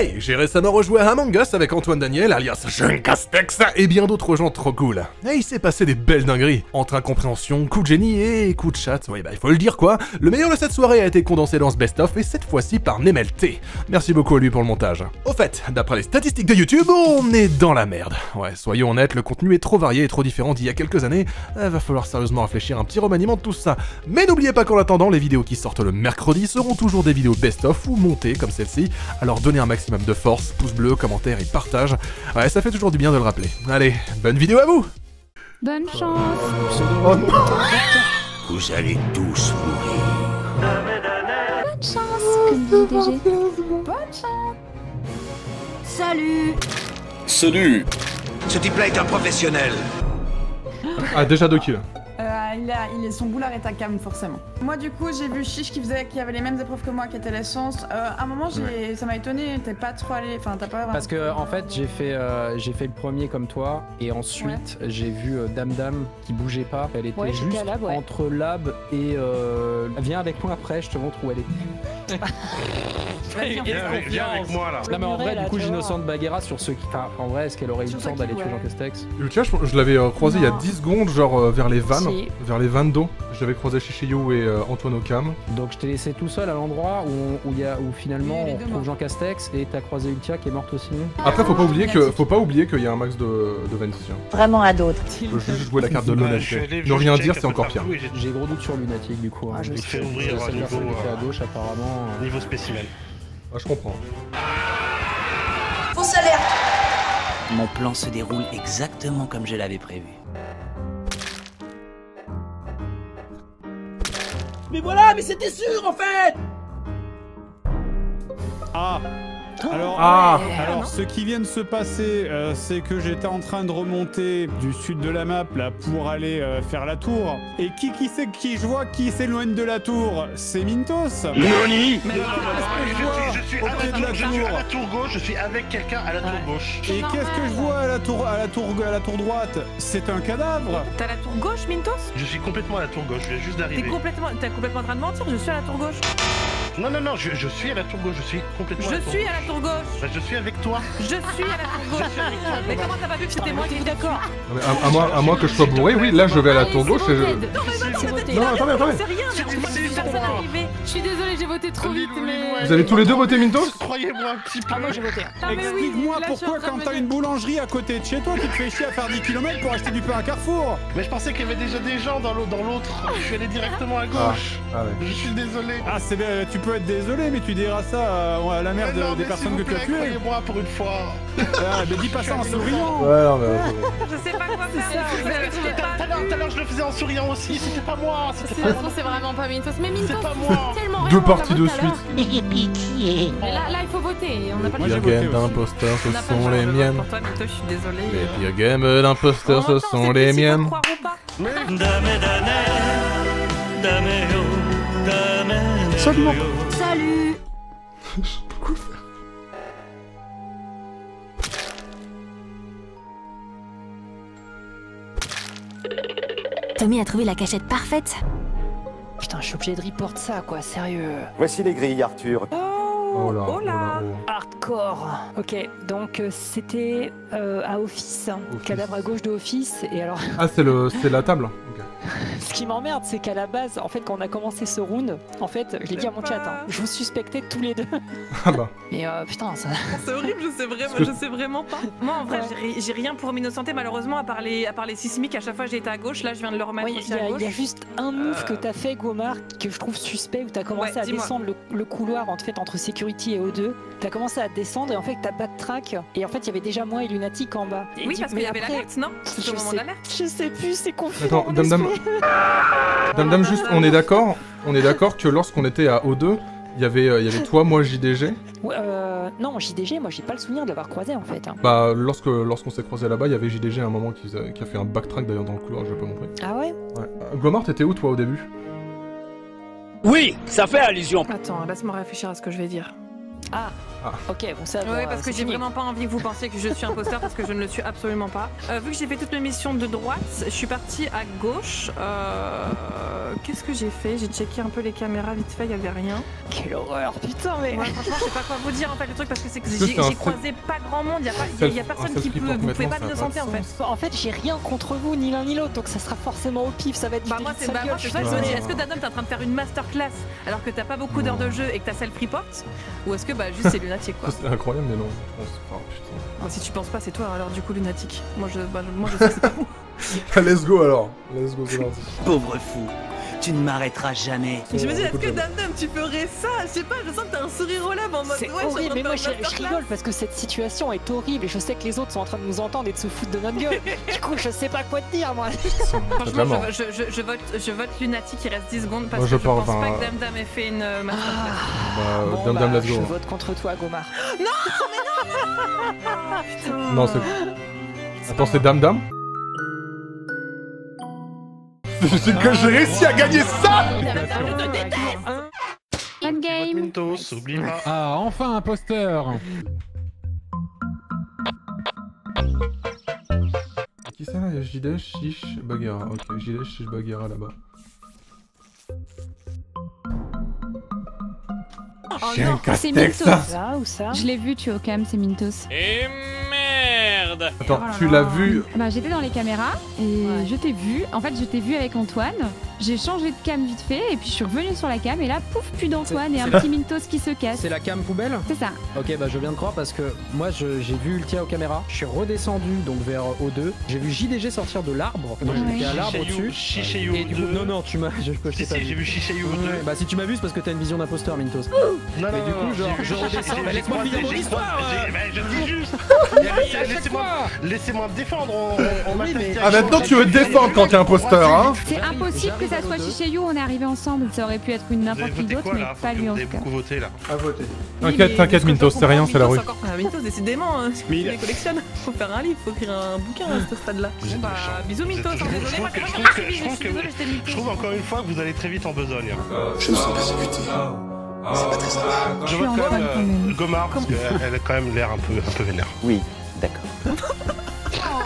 Hey, j'ai récemment rejoué à Among Us avec Antoine Daniel, alias Jean Castex, et bien d'autres gens trop cool. Et il s'est passé des belles dingueries. Entre incompréhension, coup de génie et coup de chatte, ouais bah il faut le dire quoi. Le meilleur de cette soirée a été condensé dans ce best-of, et cette fois-ci par Nemel T. Merci beaucoup à lui pour le montage. Au fait, d'après les statistiques de YouTube, on est dans la merde. Ouais, soyons honnêtes, le contenu est trop varié et trop différent d'il y a quelques années. Va falloir sérieusement réfléchir à un petit remaniement de tout ça. Mais n'oubliez pas qu'en attendant, les vidéos qui sortent le mercredi seront toujours des vidéos best-of ou montées comme celle-ci. Alors donnez un maximum de force, pouce bleu, commentaire et partage. Ouais, ça fait toujours du bien de le rappeler. Allez, bonne vidéo à vous. Bonne chance. Oh non. Vous allez tous mourir. Bonne chance, JDG. Bonne chance. Salut. Salut. Ce type-là est un professionnel. Ah, déjà deux kills. Son boulard est à cam, forcément. Moi, du coup, j'ai vu Shish qui avait les mêmes épreuves que moi, qui était l'essence. À un moment, ça m'a étonné, t'es pas trop allé. Enfin, t'as pas vraiment... Parce que, en fait, j'ai fait le premier comme toi, et ensuite, j'ai vu DamDam qui bougeait pas. Elle était juste lab, entre lab et. Viens avec moi après, je te montre où elle est. Viens avec moi là. Non, mais en vrai, du coup, j'innocente Baghera sur ceux qui. Enfin, en vrai, est-ce qu'elle aurait eu le temps d'aller tuer Jean Castex? Ultia, je l'avais croisé il y a 10 secondes, genre vers les vannes. Si. Vers les vannes d'eau, j'avais croisé Shisheyu et Antoine Ocam. Donc je t'ai laissé tout seul à l'endroit où finalement on retrouve Jean Castex et t'as croisé Ultia qui est morte aussi. Après faut pas oublier qu'il y a un max de Vintos. Vraiment à d'autres. Je peux juste jouer la carte de Lunatic. Ne rien dire c'est encore pire. J'ai gros doute sur Lunatic du coup. Je fais ouvrir à gauche apparemment. Niveau spécimen. Je comprends. Fausse alerte. Mon plan se déroule exactement comme je l'avais prévu. Mais voilà, mais c'était sûr en fait. Alors ce qui vient de se passer, c'est que j'étais en train de remonter du sud de la map là pour aller faire la tour. Et je vois qui s'éloigne de la tour, c'est Mynthos. Noni. Je suis à la tour gauche, je suis avec quelqu'un à la tour gauche. Et qu'est-ce que je vois à la tour droite? C'est un cadavre. T'es à la tour gauche, Mynthos? Je suis complètement à la tour gauche, je viens juste d'arriver. T'es complètement en train de mentir, je suis à la tour gauche. Non, je suis à la tour gauche, je suis complètement. Je suis à la tour gauche. Bah, je suis avec toi. Je suis à la tour gauche. Mais comment t'as pas vu que c'était moi qui étais d'accord? À moins que je sois bourré, oui, là je vais à la tour gauche et je... Non, attendez. Je suis désolé, j'ai voté trop vite, mais... Vous avez tous les deux voté Mynthos? Croyez-moi un petit peu. Ah, moi j'ai voté. Explique-moi pourquoi quand t'as une boulangerie à côté de chez toi, tu te fais chier à faire 10 km pour acheter du pain à Carrefour. Mais je pensais qu'il y avait déjà des gens dans l'autre. Je suis allé directement à gauche. Je suis désolé. Ah, c'est bien, tu peux... être désolé, mais tu diras ça à la merde des personnes que tu as tuées. Croyez-moi pour une fois. Mais dis pas ça en souriant. Ouais, non, mais... Je sais pas quoi faire. Tout à l'heure, je le faisais en souriant aussi. C'était pas moi. C'est vraiment pas Mynthos. Mais Mynthos, c'est tellement... Deux parties de suite. Pitié. Là, il faut voter. On n'a pas le choix. Les pires games d'imposteur, ce sont les miennes. Pour toi, Mynthos, je suis désolé. Les pires games d'imposteur, ce sont les miennes. Seulement. Salut. Je sais pas quoi faire. Tommy a trouvé la cachette parfaite. Putain, je suis obligé de report ça, quoi, sérieux. Voici les grilles, Arthur. Oh là. Hardcore. Ok, donc c'était à office, hein. Cadavre à gauche de office, et alors... Ah, c'est la table. Okay. Ce qui m'emmerde, c'est qu'à la base, en fait, quand on a commencé ce round, en fait, je l'ai dit à mon chat, hein, je vous suspectais tous les deux. Ah bah. Mais putain, ça... C'est horrible, je sais vraiment pas. Moi, en vrai, j'ai rien pour m'innocenter, malheureusement, à part les sismiques, à chaque fois, j'étais à gauche, là, je viens de le remettre aussi à gauche. Il y a juste un move que t'as fait, Gomar, que je trouve suspect, où t'as commencé à descendre le couloir, en fait, entre Security et O2. T'as commencé à descendre, et en fait, t'as backtrack, et en fait, il y avait déjà moi et Lunatic en bas. Et oui, parce qu'il y avait l'alerte, non? C'était au moment de l'alerte. Je sais plus, c'est confus. Dame, juste, on est d'accord que lorsqu'on était à O2, il y avait toi, moi, JDG. Ouais, non, JDG, moi j'ai pas le souvenir de l'avoir croisé en fait. Hein. Bah, lorsqu'on s'est croisé là-bas, il y avait JDG à un moment qui a fait un backtrack d'ailleurs dans le couloir, je vais pas montrer. Ah ouais? Ouais. Gom4rt, t'étais où toi au début? Oui, ça fait allusion. Attends, laisse-moi réfléchir à ce que je vais dire. Ah, Ah. Ok, bon, ça. Oui, parce que j'ai vraiment pas envie que vous pensiez que je suis imposteur parce que je ne le suis absolument pas. Vu que j'ai fait toute mes missions de droite, je suis partie à gauche. Qu'est-ce que j'ai fait? J'ai checké un peu les caméras vite fait, il y avait rien. Quelle horreur, putain, mais. Ouais, franchement, je sais pas quoi vous dire en fait. Le truc, parce que c'est que j'ai croisé pas grand monde, il y a personne qui peut. Vous pouvez pas me sentir en fait. En fait, j'ai rien contre vous, ni l'un ni l'autre, donc ça sera forcément au pif, ça va être. Bah, moi, c'est ça que je me dis. Est-ce que Dadom, t'es en train de faire une masterclass alors que t'as pas beaucoup d'heures de jeu et que t'as celle freeport? Ou est-ce que bah juste c'est Lunatic quoi? C'est incroyable mais non, je pense pas, putain. Bah, si tu penses pas c'est toi alors du coup Lunatic. Moi je, sais c'est pas vous. Let's go alors, let's go c'est parti. Pauvre fou, tu ne m'arrêteras jamais. Je me dis est-ce que DamDam tu ferais ça? Je sais pas, je sens que t'as un sourire aux lèvres en mode ouais horrible, mais moi je rigole parce que cette situation est horrible et je sais que les autres sont en train de nous entendre et de se foutre de notre gueule. Du coup je sais pas quoi te dire moi. Franchement je vote Lunatic, il reste 10 secondes parce que je pense pas que DamDam ait fait une masterclass. DamDam let's go. Je vote contre toi Gom4rt. Non mais non. Non c'est... Attends c'est DamDam? J'ai réussi à gagner ça! Je te déteste! Bonne game! Mynthos, oublie pas. Ah, enfin un posteur! Qui ça là? Il y a Gilet, Shish, Baghera. Ok, Gilet, Shish, Baghera là-bas. Oh non, c'est Mynthos! Là, ou ça? Je l'ai vu, tu es au cam, c'est Mynthos. Et... merde. Attends, oh tu l'as vu? Bah j'étais dans les caméras et ouais. Je t'ai vu. En fait, je t'ai vu avec Antoine. J'ai changé de cam vite fait et puis je suis revenue sur la cam et là pouf, plus d'Antoine et un petit Mynthos qui se casse. C'est la cam poubelle? C'est ça. Ok, bah je viens de croire parce que moi j'ai vu Ultia aux caméras. Je suis redescendu donc vers O2. J'ai vu JDG sortir de l'arbre. Moi j'étais à l'arbre au-dessus. Shisheyu O2. Non non, tu m'as. Si j'ai vu Shisheyu O2. Bah si tu m'abuses parce que t'as une vision d'imposteur Mynthos. Non mais du coup genre je redescends. Laisse-moi finir mon histoire. Je dis juste. Laissez-moi me défendre, on m'a fait. Ah maintenant tu veux te défendre quand t'es imposteur hein. C'est impossible que ça soit Shisheyu, on est arrivé ensemble. Ça aurait pu être une n'importe qui d'autre mais pas lui en tout cas. À voter. T'inquiète, t'inquiète Mynthos, c'est rien, c'est la rue. Mynthos décidément, il les collectionne. Faut faire un livre, faut écrire un bouquin à ce stade-là. Bah bisous Mynthos, désolé moi je trouve encore une fois que vous allez très vite en besogne. Je me sens persécuté. C'est pas très sympa. Je vote quand même Gom4rt parce qu'elle a quand même l'air un peu vénère. Oui. D'accord. Oh,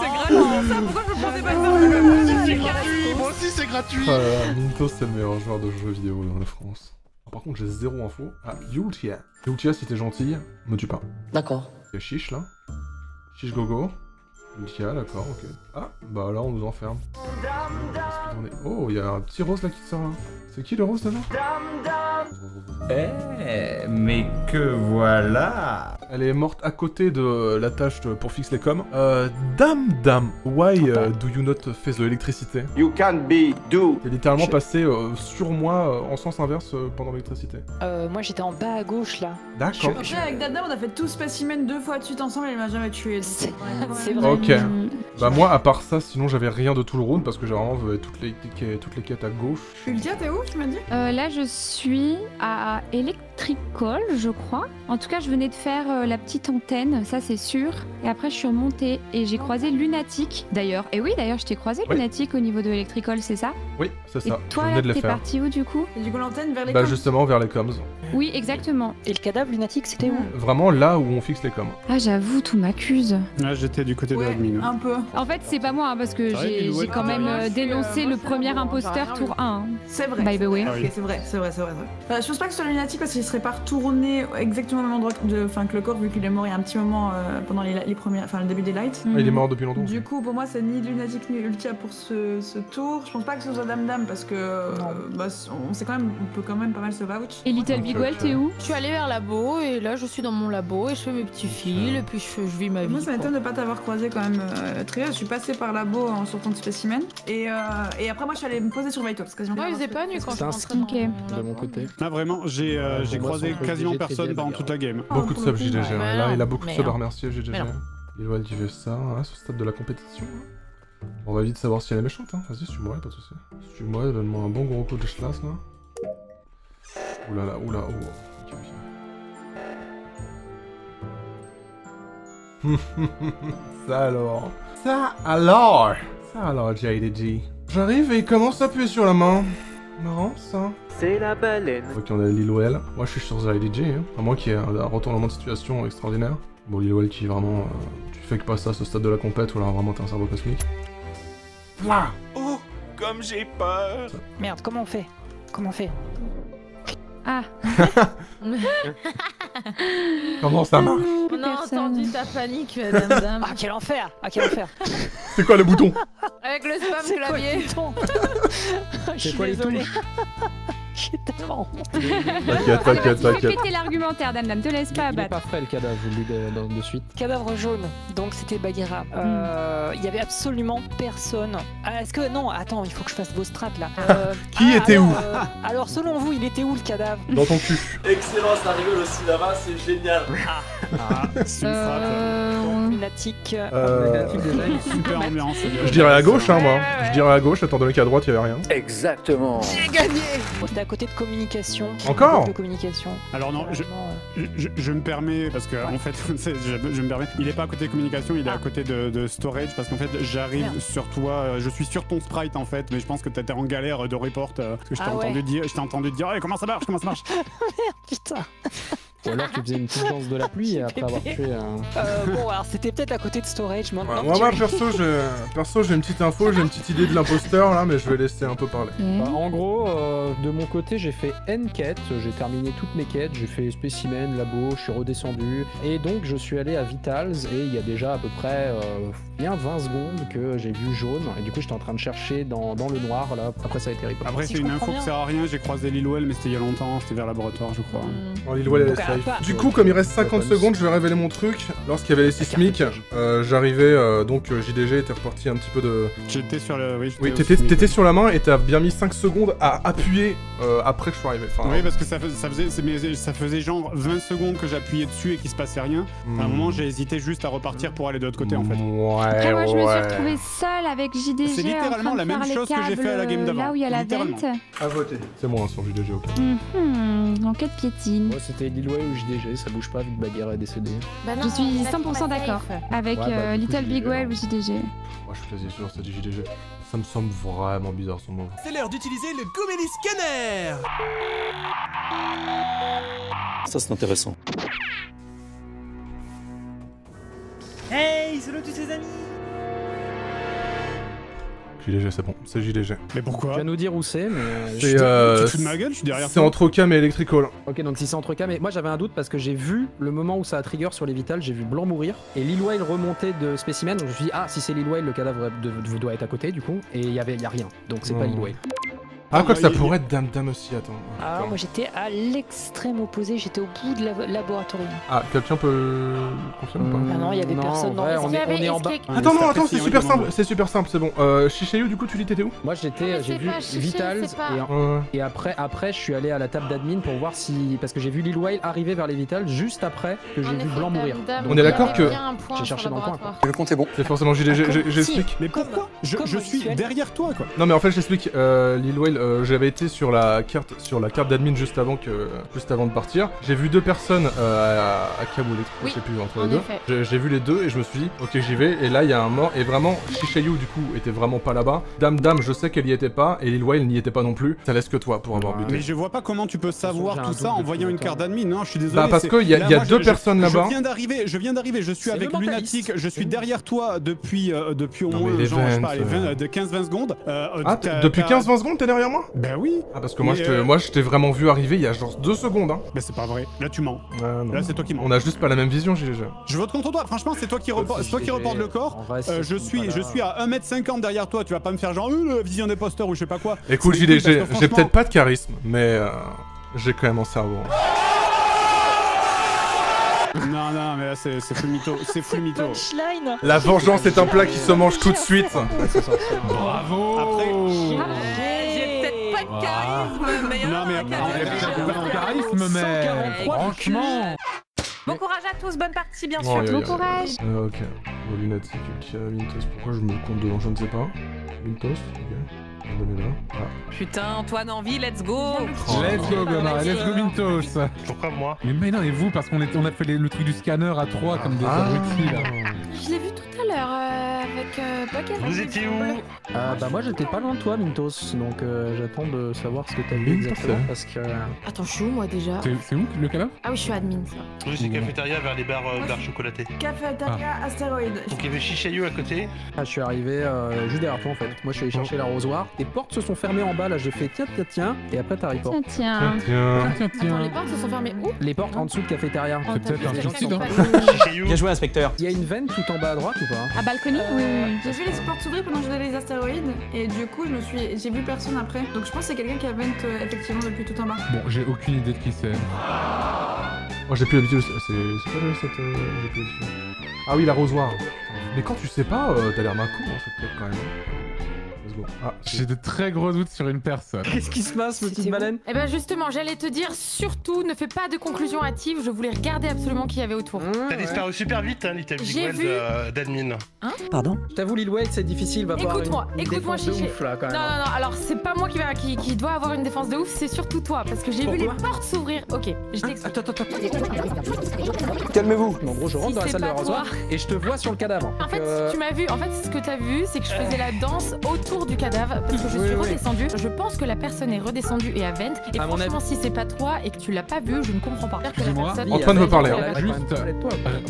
c'est gratuit ça, pourquoi je me prends des balles? C'est gratuit, moi aussi c'est gratuit. Mynthos c'est le meilleur joueur de jeux vidéo dans la France. Par contre j'ai zéro info. Ah, Ultia. Ultia si t'es gentille, me tue pas. D'accord. Il y a Chiche là. Chiche gogo. Ultia, d'accord, ok. Ah, bah là on nous enferme. Oh, il y a un petit rose là qui sort là. C'est qui le rose là? Eh, mais que voilà! Elle est morte à côté de la tâche pour fixer les coms. DamDam, why do you not face the electricity? You can be do. T'es littéralement passé sur moi en sens inverse pendant l'électricité. Moi j'étais en bas à gauche là. D'accord. Je suis avec DamDam, on a fait tout spécimen 2 fois de suite ensemble et elle m'a jamais tué. C'est vrai. Ok. Bah moi à part ça, sinon j'avais rien de tout le round parce que j'ai vraiment toutes les quêtes à gauche. Ultia, t'es où tu m'as dit? Là je suis à Electrical, je crois. En tout cas, je venais de faire la petite antenne, ça c'est sûr. Et après, je suis remontée et j'ai croisé Lunatic d'ailleurs. Et oui, d'ailleurs, je t'ai croisé Lunatic au niveau de Electrical, c'est ça? Oui, c'est ça. Et toi, t'es parti où du coup? Du coup, l'antenne vers les coms. Bah justement, vers les coms. Oui, exactement. Et le cadavre Lunatic, c'était où? Vraiment là où on fixe les coms. Ah, j'avoue, tout m'accuse. Là, j'étais du côté de l'admin. Un peu. En fait, c'est pas moi hein, parce que j'ai quand même dénoncé le premier imposteur tour 1. C'est vrai. By the way. C'est vrai, c'est vrai, c'est vrai. Je pense pas que ce soit Lunatic parce qu'il serait pas retourné exactement au même endroit de, enfin, que le corps vu qu'il est mort il y a un petit moment pendant les premières, enfin le début des lights. Il est mort depuis longtemps. Du coup pour moi c'est ni Lunatic ni Ultia pour ce tour. Je pense pas que ce soit DamDam parce que bah, on peut quand même pas mal se vouch. Et Little Bigwell t'es où? Je suis allée vers le labo et là je suis dans mon labo et je fais mes petits fils et puis je vis ma vie. Moi ça m'étonne de pas t'avoir croisé quand même Trivia. Je suis passée par labo en sortant de spécimen et après moi je suis allée me poser sur Mythos. Moi il faisait pas nuit quand je suis rentrée de mon côté. Là vraiment j'ai croisé quasiment personne pendant toute la game. Beaucoup de subs JDG, là il a beaucoup de subs à remercier JDG. Lil Whale qui fait ça, à ce stade de la compétition. On va vite savoir si elle est méchante, hein. Vas-y, suis-moi, pas de soucis. Suis-moi, donne-moi un bon gros coup de schlass là. Oulala, oulala, oh. Ok, ok. Ça alors JDG. J'arrive et il commence à appuyer sur la main. Marrant ça. C'est la baleine. Ok, on a Lil Whale. Moi je suis sur JDG, hein. À moins qu'il y ait un retournement de situation extraordinaire. Bon, Lil Whale qui vraiment... tu fais que pas ça à ce stade de la compète, ou alors vraiment t'as un cerveau cosmique. Voilà. Oh, comme j'ai peur. Merde, comment on fait? Comment on fait? Ah. Comment ça marche? On a entendu ta panique, madame. Ah, quel enfer! Ah, quel enfer! C'est quoi le bouton? Avec le spam clavier. C'est quoi les touches? J'ai tellement honte. T'inquiète, t'inquiète, t'inquiète. Répétez l'argumentaire, DamDam, te laisse pas abattre. Il est pas frais le cadavre, je vous le dis de suite. Cadavre jaune, donc c'était Baghera. Il y avait absolument personne. Ah, est-ce que... Non, attends, il faut que je fasse vos strates là. Qui était où? Alors selon vous, il était où le cadavre? Dans ton cul. Excellent, ça rigole aussi là-bas, c'est génial. Ah, c'est une strate. Lunatic. Lunatic déjà, il est super ambiance. Je dirais à gauche, hein, moi. Je dirais à gauche, étant donné qu'à droite, il y avait rien. Exactement. J'ai gagné. À côté de communication. Encore de communication. Alors non, je me permets, parce que en fait, je me permets, il est pas à côté de communication, il est à côté de storage, parce qu'en fait, j'arrive sur toi, je suis sur ton sprite en fait, mais je pense que t'étais en galère de report, parce que je t'ai entendu dire, hey, comment ça marche, comment ça marche. Merde, putain. Ou alors tu faisais une petite danse de la pluie après avoir tué un... bon alors c'était peut-être à côté de storage maintenant. Ouais, moi perso j'ai une petite info, j'ai une petite idée de l'imposteur là, mais je vais laisser un peu parler. Bah, en gros de mon côté j'ai fait N quêtes, j'ai terminé toutes mes quêtes, j'ai fait spécimen, labo, je suis redescendu et donc je suis allé à Vitals et il y a déjà à peu près bien 20 secondes que j'ai vu jaune et du coup j'étais en train de chercher dans le noir là, après ça a été ripé. Après c'est une info qui sert à rien, j'ai croisé Lil Whale mais c'était il y a longtemps, c'était vers le laboratoire je crois. Oh, Lil Whale, du coup, comme il reste 50 secondes, je vais révéler mon truc. Lorsqu'il y avait les sismiques, j'arrivais, donc JDG était reparti un petit peu de... J'étais sur le... Oui, t'étais sur la main et t'as bien mis 5 secondes à appuyer après que je sois arrivé. Enfin, oui, parce que ça faisait genre 20 secondes que j'appuyais dessus et qu'il se passait rien. À un moment, j'ai hésité juste à repartir pour aller de l'autre côté, en fait. Ouais, après, moi, je me suis retrouvé seul avec JDG. C'est littéralement la même chose que j'ai fait à la game d'avant. Là où il y a la vente. À voter. C'est moi, hein, sur JDG, ok. Enquête piétine. Moi, c'était Lil Whale ou JDG, ça bouge pas vu que Baghera est décédé. Bah non, je suis 100% d'accord avec Little Bigwell ou JDG. Moi je suis quasi sûr, c'est JDG. Ça me semble vraiment bizarre son nom. C'est l'heure d'utiliser le Gomelie Scanner. Ça c'est intéressant. Hey, salut tous les amis. JDG, c'est bon, c'est JDG. Mais pourquoi? Tu vas nous dire où c'est, mais... Tu te fous de ma gueule, je suis derrière toi. C'est entre cam et Electrical. Ok, donc si c'est entre cam, et moi j'avais un doute parce que j'ai vu le moment où ça a trigger sur les vitales, j'ai vu Blanc mourir, et Lil Whale remonter de Spécimen, donc je me suis dit, ah, si c'est Lil Whale, le cadavre doit être à côté, du coup, et il y a rien, donc c'est pas Lil Whale. Ah, quoi que ça pourrait être DamDam aussi, attends. Ah, moi j'étais à l'extrême opposé, j'étais au bout de la laboratoire. Ah, quelqu'un peut confirmer ou pas? Ah non, il y avait personne dans le... On est en bas. Attends, non, attends, c'est super simple, c'est bon. Shisheyu, du coup, tu dis t'étais où? Moi j'étais, j'ai vu Vitals, et après je suis allé à la table d'admin pour voir si... Parce que j'ai vu Lil Whale arriver vers les Vitals juste après que j'ai vu Blanc mourir. On est d'accord que... J'ai cherché dans le coin. Le compte est bon. C'est forcément JDG, j'explique. Mais pourquoi? Je suis derrière toi, quoi. Non, mais en fait, j'explique. Lil Whale... j'avais été sur la carte d'admin juste avant de partir. J'ai vu deux personnes à Kaboul, je sais plus, entre les deux. J'ai vu les deux et je me suis dit ok j'y vais, et là il y a un mort et vraiment Shisheyu du coup était vraiment pas là-bas. DamDam je sais qu'elle y était pas et Lil Whale n'y était pas non plus. Ça laisse que toi pour avoir buté. Mais je vois pas comment tu peux savoir tout ça en voyant une carte d'admin, non je suis désolé. Bah parce qu'il y a deux personnes là-bas. Je viens d'arriver, je suis avec Lunatic, je suis derrière toi depuis au moins 15-20 secondes. Ah depuis 15-20 secondes t'es derrière? Ben oui. Ah parce que moi je t'ai vraiment vu arriver il y a genre 2 secondes hein. Mais c'est pas vrai, là tu mens. Là c'est toi qui mens. On a juste pas la même vision GDG. Je vote contre toi, franchement c'est toi qui reporte le corps. Je suis à 1,50 m derrière toi, tu vas pas me faire genre vision des posters ou je sais pas quoi. Écoute GDG, j'ai peut-être pas de charisme mais j'ai quand même un cerveau. Non, non, mais là c'est Fumito, c'est Fumito. La vengeance est un plat qui se mange tout de suite. Bravo. Après charisme, non mais charisme, mais franchement. Bon courage à tous, bonne partie bien sûr. Bon courage. Ok. Lunatic, Ultia, Vintos. Pourquoi je me compte devant? Je ne sais pas. Vintos. Ok. On est là. Putain, Antoine en vie, let's go. Let's go, Bernard. Let's go, Vintos. Pourquoi moi? Mais non, et vous, parce qu'on a fait le truc du scanner à 3 comme des abrutis là. Je l'ai vu tout à l'heure. avec Baghera. Vous étiez où? Bah moi j'étais pas loin de toi Mynthos, donc j'attends de savoir ce que t'as vu exactement parce que... Attends, je suis où moi déjà? C'est où le canap? Ah oui, je suis admin ça. Oui, c'est cafétéria vers les bars, bars chocolatés. Cafétéria astéroïde. Donc il y avait Shisheyu à côté. Ah, je suis arrivé juste derrière toi en fait. Moi je suis allé chercher l'arrosoir. Les portes se sont fermées en bas, là j'ai fait tiens tiens tiens et après t'arrives pas. Tiens. Attends, les portes se sont fermées où? Les portes en dessous de cafétéria. C'est peut-être un gentil, hein. Bien joué inspecteur. Il y a une veine tout en bas à droite ou pas? Ah, balcony. Oui, oui. J'ai vu les portes s'ouvrir pendant que je donnais les astéroïdes et du coup je me suis... j'ai vu personne après. Donc je pense que c'est quelqu'un qui a vent effectivement depuis tout en bas. Bon, j'ai aucune idée de qui c'est. Moi j'ai plus l'habitude, c'est pas cette... Ah oui, l'arrosoir. Mais quand tu sais pas, t'as l'air d'un con dans cette tête quand même. Ah, j'ai de très gros doutes sur une personne. Qu'est-ce qui se passe, petite baleine? Eh ben justement, j'allais te dire, surtout, ne fais pas de conclusion hâtive. Je voulais regarder absolument qui y avait autour. T'as disparu super vite, hein, Little Bigwell d'admin. Hein? Pardon? Je t'avoue, Lil Whale, c'est difficile. Écoute-moi, écoute-moi, Chiche. Non, non, non, alors c'est pas moi qui dois avoir une défense de ouf, c'est surtout toi, parce que j'ai vu les portes s'ouvrir. Ok, je t'explique. Attends. Calmez-vous. En gros, je rentre dans la salle de rasoir et je te vois sur le cadavre. En fait, tu m'as vu. En fait, ce que t'as vu, c'est que je faisais la danse autour du cadavre parce que je suis redescendue. Je pense que la personne est redescendue et à vent. Et franchement, si c'est pas toi et que tu l'as pas vu, je ne comprends pas. Excuse-moi, en train de me parler. Juste,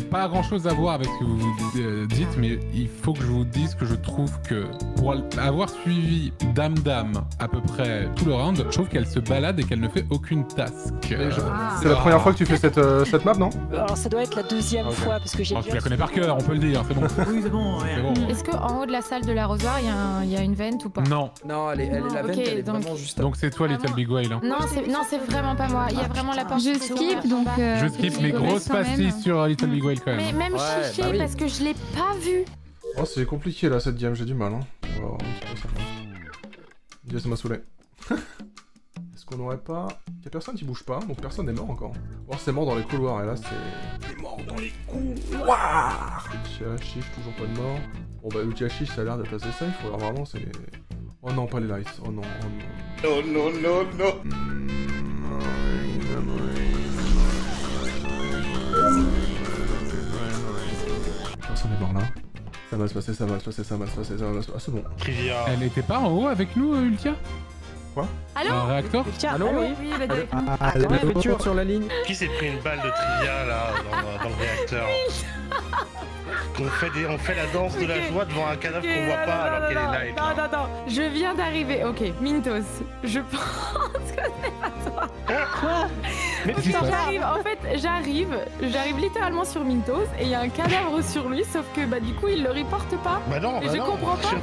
pas grand-chose à voir avec ce que vous vous dites, mais il faut que je vous dise que je trouve que pour avoir suivi DamDam à peu près tout le round, je trouve qu'elle se balade et qu'elle ne fait aucune task. C'est la première fois que tu fais cette map, non? Alors ça doit être la deuxième fois parce que j'ai... Tu la connais par cœur, on peut le dire, c'est bon. Oui, c'est bon. Est-ce qu'en haut de la salle de l'arrosoir, il y a une ou pas? Non. Non, elle est la veine, elle est vraiment juste. Donc c'est toi, Little Bigwell. Hein. Non, c'est vraiment pas moi. Il y a vraiment la porte. Je skip, donc... je skip, mais grosse pastille sur Little Bigwell quand même. Mais même Chiche, parce que je l'ai pas vu. Oh, c'est compliqué là, cette game, j'ai du mal. Hein. Oh, ça m'a saoulé. Est-ce qu'on aurait pas... Il y a personne qui bouge pas, donc personne n'est mort encore. Oh, c'est mort dans les couloirs, et là c'est... Il est mort dans les couloirs. Chiche, toujours pas de mort. Bon bah Ultia Shish, ça a l'air d'être assez safe, alors vraiment c'est... Oh non, pas les lights, oh non, oh non... Non, non, non, non. Personne est mort là. Ça va se passer, ça va se passer, ça va se passer, ça va se passer... Ah c'est bon. Trivia. Elle était pas en haut avec nous, Ultia? Quoi? Allô? Un réacteur? Allô? Oui, elle est avec nous. Ah, elle est toujours sur la ligne. Qui s'est pris une balle de Trivia là, dans le réacteur? On fait la danse de la joie devant un cadavre qu'on voit pas alors qu'elle est live. Non, non, non, je viens d'arriver. Ok, Mynthos, je pense que ce n'est pas toi. Quoi? Mais j'arrive, en fait, j'arrive littéralement sur Mynthos et il y a un cadavre sur lui, sauf que bah du coup il le reporte pas. Bah non, je comprends pas. Je suis en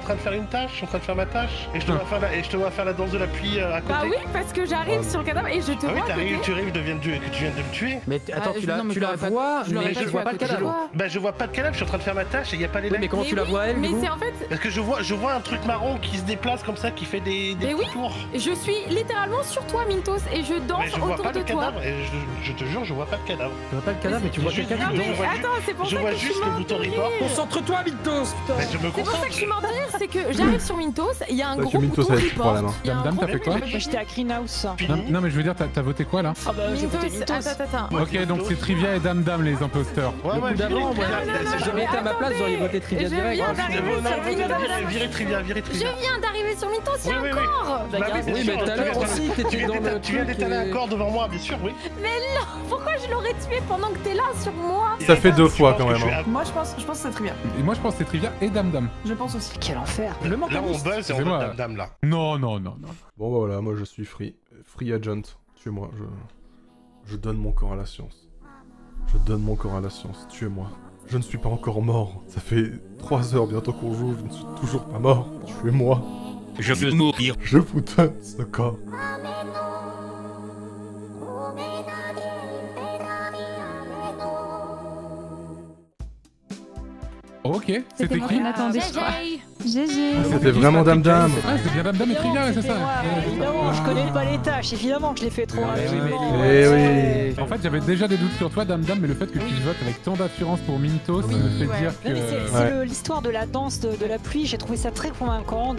train de faire une tâche, je suis en train de faire ma tâche et je te vois faire la danse de la pluie à côté. Bah oui, parce que j'arrive sur le cadavre et je te vois. Ah oui, t'arrives, tu arrives, tu viens de me tuer. Mais attends, tu la vois, mais je vois pas le cadavre. Bah je vois pas de cadavre, je suis en train de faire ma tâche et il n'y a pas les lights. Mais comment tu la vois elle? Mais c'est en fait... Parce que je vois un truc marron qui se déplace comme ça, qui fait des petits tours. Je suis littéralement sur toi Mynthos et je danse autour de toi. Je te jure, je vois pas de cadavre. Tu vois pas de cadavre, mais tu vois quelqu'un qui danse. Attends, c'est pour ça que je vois juste le bouton report. Concentre-toi Mynthos. C'est pour ça que je suis morte, c'est que j'arrive sur Mynthos, il y a un gros bouton report. Dame, t'as fait quoi? J'étais à Greenhouse. Non mais je veux dire, t'as voté quoi là? Ah bah j'ai voté Mynthos. Ok, donc c'est Trivia et Dame les imposteurs. Si j'avais été à ma place, j'aurais voté Trivia direct. Je viens d'arriver sur Mynthos, il y a un corps. Oui, mais tout à l'heure aussi, t'étais dans le... Tu viens d'étaler un corps devant moi, bien sûr, oui. Mais non, pourquoi je l'aurais tué pendant que t'es là sur moi? Ça fait deux fois quand même. Moi, je pense que c'est Trivia. Et moi, je pense que c'est Trivia et DamDam. Je pense aussi. Quel enfer. Là, on buzz et on vote DamDam, là. Non, non, non, non. Bon, bah voilà, moi, je suis free. Free agent. Tuez-moi, je donne mon corps à la science. Je donne mon corps à la science. Tuez-moi. Je ne suis pas encore mort. Ça fait 3 heures bientôt qu'on joue, je ne suis toujours pas mort. Tuez-moi. Je veux mourir. Je vous donne ce corps. Ok, c'était qui? GG. C'était vraiment DamDam. Ah, c'était bien DamDam et Trivia, c'est ça? Évidemment, je connais pas les tâches, évidemment que je l'ai fait trop rapidement. Oui. En fait, j'avais déjà des doutes sur toi, DamDam, mais le fait que tu votes avec tant d'assurance pour Mynthos me fait dire que... C'est l'histoire de la danse de la pluie, j'ai trouvé ça très convaincant.